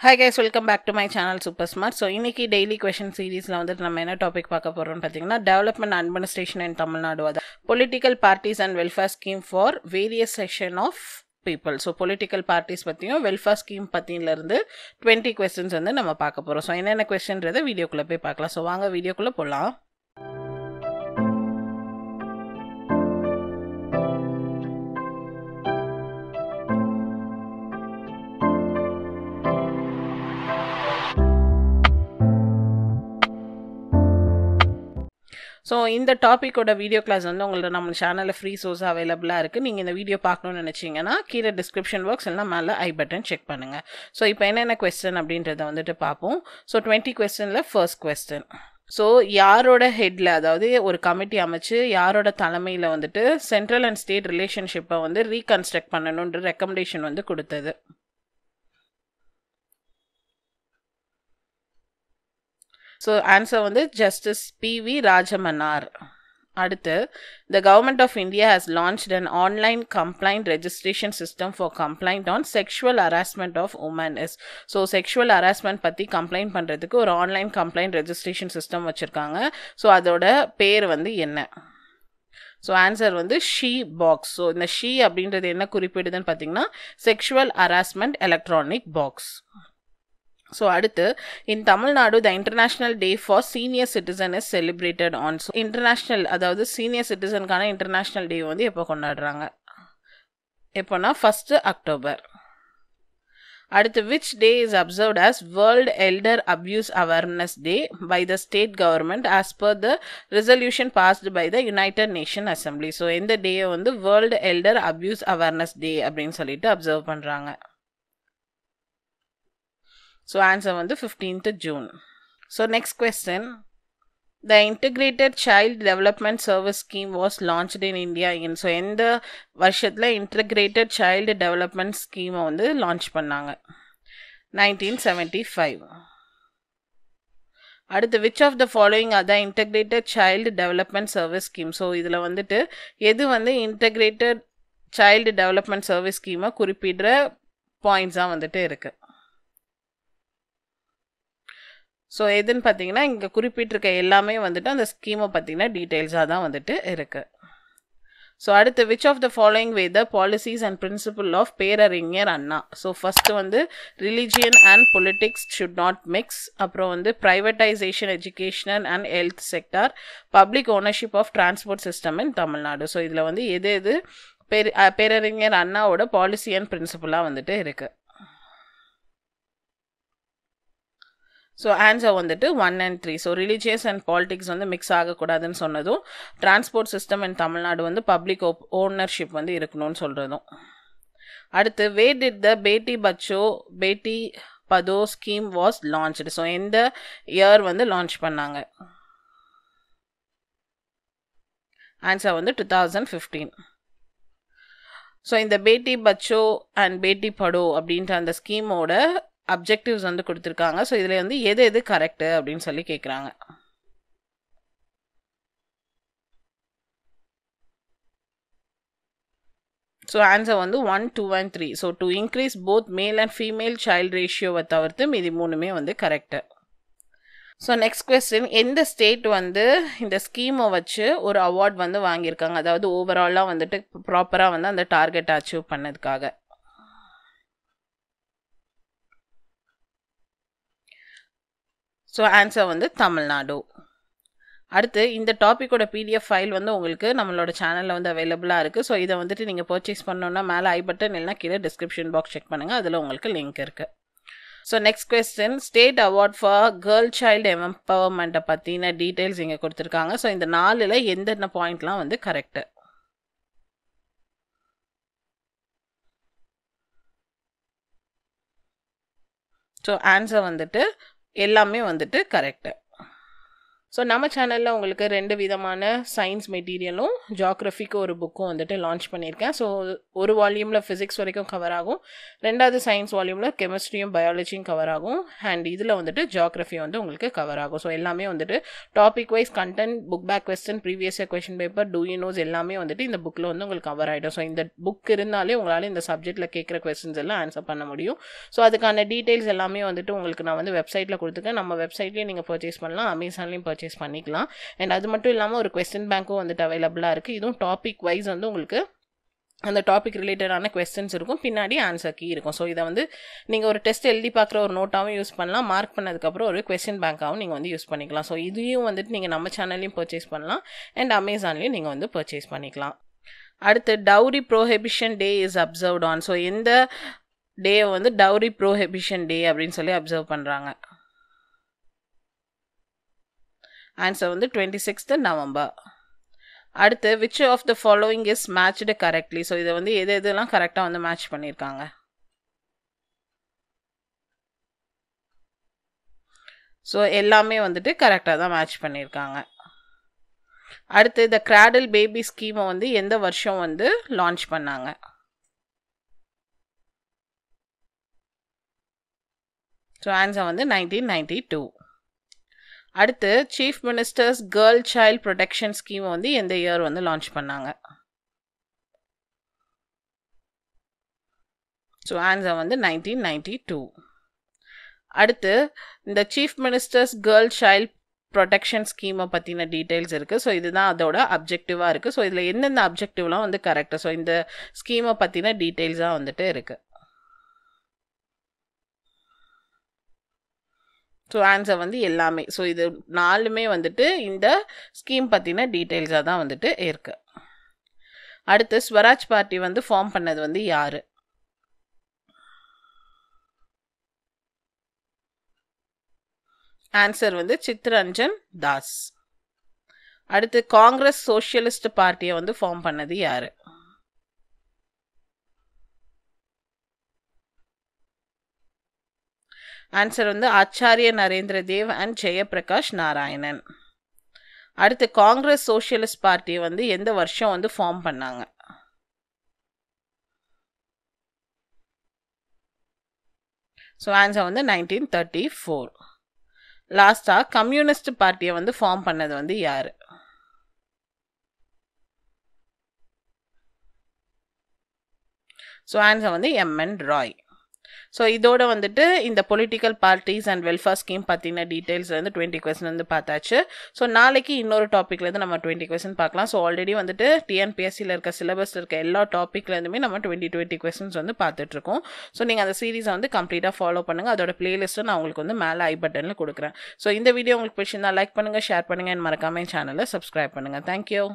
Hi guys, welcome back to my channel Super Smart. So inniki daily question series la vandu nama ena topic paaka porom pathina development administration in Tamil Nadu, political parties and welfare scheme for various section of people. So political parties pathiyo welfare scheme pathinla irundhu 20 questions vandu nama paaka porom. So enna enna question radha video kulla poi paakala. So vaanga video kulla polam. So in the topic oda video class vandu ungalde namm channel free source available ah irukku. Neenga indha video paakkanum nenacheenga na keela description box illa mala I button check pannunga. So ipo enna enna question abindradha vandu paapom. So 20 question la first question. So yaroda head la adavadhu or committee amachu yaroda thalamaila vandu central and state relationship vandu reconstruct pannanum ndu recommendation vandu koduthathu. So answer on the Justice P.V. Rajamanaar. The Government of India has launched an online complaint registration system for complaint on sexual harassment of women. So sexual harassment patti complaint பண்றதுக்கு ஒரு online complaint registration system வச்சிருக்காங்க. So அதோட பேர் வந்து என்ன? So answer on the She Box. So இந்த She அப்படின்றது என்ன குறிப்பிடுதுன்னு பாத்தீங்கன்னா sexual harassment electronic box. So, in Tamil Nadu, the International Day for Senior Citizen is celebrated on. So, international, that is senior citizen kana International Day வந்து எப்போ கொண்டாடுறாங்க? எப்போனா 1st October. Which day is observed as World Elder Abuse Awareness Day by the state government as per the resolution passed by the United Nations Assembly. So, in the day on the World Elder Abuse Awareness Day அப்படின்னு சொல்லிட்டு observe பண்றாங்க. So answer on the 15th June. So next question. The Integrated Child Development Service Scheme was launched in India in. So in the varshathla Integrated Child Development Scheme vandu launch pannanga 1975. Which of the following are the Integrated Child Development Service Scheme? So idla vandittu edu vandu Integrated Child Development Service Scheme kuripidra points ah vandittu irukku. So எதுன்னு பாத்தீங்கன்னா இங்க குறிப்பிட்டிருக்க எல்லாமே வந்துட்டு அந்த ஸ்கீமை பத்தின டீடைல்ஸா தான் வந்துட்டு இருக்கு. So which of the following were the policies and principle of Pera Ringer Anna? So first வந்து religion and politics should not mix. அப்புறம் வந்து privatization educational and health sector, public ownership of transport system in Tamil Nadu. So இதுல வந்து எது எது Pera Ringer அண்ணாவோட policy and பிரின்சிபலா வந்துட்டு இருக்கு. So answer வந்துட்டு 1 and 3. So religious and politics வந்து mix ஆகக்கூடாதுன்னு சொன்னதும் transport system in தமிழ்நாடு வந்து public ownership வந்து இருக்கணும்னு சொல்றதும். Where did the Beti Bacho Beti Pado scheme was launched? So இந்த year வந்து launch பண்ணாங்க. Answer வந்து 2015. So இந்த Beti Bacho and Beti Pado அப்படின்ற அந்த ஸ்கீமோட objectives வந்து கொடுத்திருக்காங்க. சோ இதுல வந்து எது எது கரெக்ட் அப்படினு சொல்லி கேக்குறாங்க. சோ ஆன்சர் வந்து 1, 2 and 3. So to increase both male and female child ratio வதவர்த்து மீதி மூணுமே வந்து கரெக்ட். So next question. எந்த ஸ்டேட் வந்து இந்த ஸ்கீம் வச்சு ஒரு அவார்ட் வந்து வாங்கி இருக்காங்க? அதாவது ஓவராலா வந்துட்டு ப்ராப்பரா வந்து அந்த டார்கெட் அச்சீவ் பண்ணதுக்காக. So answer வந்து தமிழ்நாடு. இந்த டாபிக்கோட பிடிஎஃப் ஃபைல் வந்து உங்களுக்கு நம்மளோட சேனல்ல வந்து அவைலபிளா இருக்கு. ஸோ இதை வந்துட்டு நீங்க பர்ச்சேஸ் பண்ணணும்னா மேலே ஐ பட்டன் இல்லைன்னா கீழே டிஸ்கிரிப்ஷன் பாக்ஸ் செக் பண்ணுங்க, அதுல உங்களுக்கு லிங்க் இருக்கு. So next question. State award for girl child எம்பவர்மெண்ட்டை பத்தின டீடைல்ஸ் இங்க கொடுத்துருக்காங்க. ஸோ இந்த 4ல் எந்தெந்த பாயிண்ட்லாம் வந்து கரெக்ட்? ஸோ ஆன்சர் வந்துட்டு எல்லாமே வந்துட்டு கரெக்ட். So நம்ம சேனல்ல உங்களுக்கு ரெண்டு விதமான சயின்ஸ் மெட்டீரியலும் ஜியோகிராஃபிக்கு ஒரு புக்கும் வந்துட்டு லான்ச் பண்ணியிருக்கேன். So ஒரு வால்யூம்ல physics வரைக்கும் கவர் ஆகும். ரெண்டாவது சயின்ஸ் வால்யூம்ல கெமிஸ்ட்ரியும் பயாலஜியும் கவர் ஆகும். And இதுல வந்துட்டு ஜியோகிராஃபி வந்து உங்களுக்கு கவர் ஆகும். So எல்லாமே வந்துட்டு topic wise content, book back question, previous year question paper, do you knows எல்லாமே வந்துட்டு இந்த bookல வந்து உங்களுக்கு கவர் ஆயிடும். So இந்த book இருந்தாலே உங்களால இந்த சப்ஜெக்ட்ல கேக்குற क्वेश्चंस எல்லாம் ஆன்சர் பண்ண முடியும். So அதுக்கான டீடைல்ஸ் எல்லாமே வந்துட்டு உங்களுக்கு நான் வந்து வெப்சைட்ல கொடுத்துக்கேன். நம்ம வெப்சைட்லயே நீங்க பர்ச்சேஸ் பண்ணலாம், Amazonலயே பர்ச்சேஸ் பண்ணிக்கலாம். And அது மட்டும் இல்லாம ஒரு क्वेश्चन பேங்க்கும் வந்து அவேலபிளா இருக்கு. இதுவும் டாபிக் வைஸ் வந்து உங்களுக்கு அந்த டாபிக் ரிலேட்டடான क्वेश्चंस இருக்கும், பின்னாடி ஆன்சர் கீ இருக்கும். சோ இத வந்து நீங்க ஒரு டெஸ்ட் எழுதி பார்க்குற ஒரு நோட்டாவும் யூஸ் பண்ணலாம், மார்க் பண்ணதுக்கு அப்புறம் ஒரு क्वेश्चन பேங்காவும் நீங்க வந்து யூஸ் பண்ணிக்கலாம். சோ இதையும் வந்து நீங்க நம்ம சேனல்லயும் பர்சேஸ் பண்ணலாம் and Amazonலயும் நீங்க வந்து பர்சேஸ் பண்ணிக்கலாம். அடுத்து dowry prohibition day is observed on. So இந்த டே வந்து டௌரி ப்ரோஹிபிஷன் டே அப்படினு சொல்லி அப்சர்வ் பண்றாங்க. Answer on the 26th November. Adutha, which of the following is matched correctly? So, idha vandu edha edha la correct ah vandu match panniranga. So, ellame vandu correct ah da match panniranga. Adutha, the cradle baby scheme vandu endha varsham vandu launch pannanga? So, answer vandu 1992. அடுத்து Chief Minister's Girl Child Protection Scheme வந்து எந்த year வந்து launch பண்ணாங்க? So answer வந்து 1992. அடுத்து இந்த Chief Minister's Girl Child Protection Scheme பத்தின டீடைல்ஸ் இருக்கு. சோ இதுதான் அதோட அப்ஜெக்டிவா இருக்கு. சோ இதுல என்னென்ன அப்ஜெக்டிவ்லாம் வந்து கரெக்ட், சோ இந்த ஸ்கீம் பத்தின டீடைல்ஸா வந்துட்டு இருக்கு. So answer வந்து எல்லாமே, so இது நாலுமே வந்துட்டு இந்த ஸ்கீம் பத்தின டீடைல்ஸா தான் வந்துட்டு இருக்கு. அடுத்து ஸ்வராஜ் பார்ட்டி வந்து ஃபார்ம் பண்ணது வந்து யாரு? ஆன்சர் வந்து சித்ரஞ்சன் தாஸ். அடுத்து காங்கிரஸ் சோஷியலிஸ்ட் பார்ட்டியை வந்து ஃபார்ம் பண்ணது யாரு? ஆன்சர் வந்து ஆச்சாரிய நரேந்திர தேவ் அண்ட் ஜெயபிரகாஷ் நாராயணன். அடுத்து காங்கிரஸ் சோஷியலிஸ்ட் பார்ட்டி வந்து எந்த வருஷம் வந்து ஃபார்ம் பண்ணாங்க? ஸோ ஆன்சர் வந்து 1934. லாஸ்டா கம்யூனிஸ்ட் பார்ட்டியை வந்து ஃபார்ம் பண்ணது வந்து யாரு? ஸோ ஆன்சர் வந்து MN ராய். ஸோ இதோட வந்துட்டு இந்த political parties and welfare scheme பற்றின டீட்டெயில்ஸ் வந்து 20 கொஸ்டின் வந்து பார்த்தாச்சு. ஸோ நாளைக்கு இன்னொரு டாப்பிக்லேருந்து நம்ம 20 கொஸ்டின் பார்க்கலாம். ஸோ ஆல்ரெடி வந்துட்டு TNPSCயில் இருக்க சிலபஸில் இருக்க எல்லா டாப்பிக்லேருந்துமே நம்ம 20 கொஸ்டின்ஸ் வந்து பார்த்துட்ருக்கோம். ஸோ நீங்கள் அந்த சீரீஸை வந்து கம்ப்ளீட்டாக ஃபாலோ பண்ணுங்கள். அதோட பிளேலிஸ்ட்டு நான் உங்களுக்கு வந்து மேலே I பட்டனில் கொடுக்குறேன். ஸோ இந்த வீடியோ உங்களுக்கு பிடிச்சிருந்தா லைக் பண்ணுங்கள், ஷேர் பண்ணுங்கள், மறக்காமல் சேனலை சப்ஸ்கிரைப் பண்ணுங்கள். தேங்க்யூ.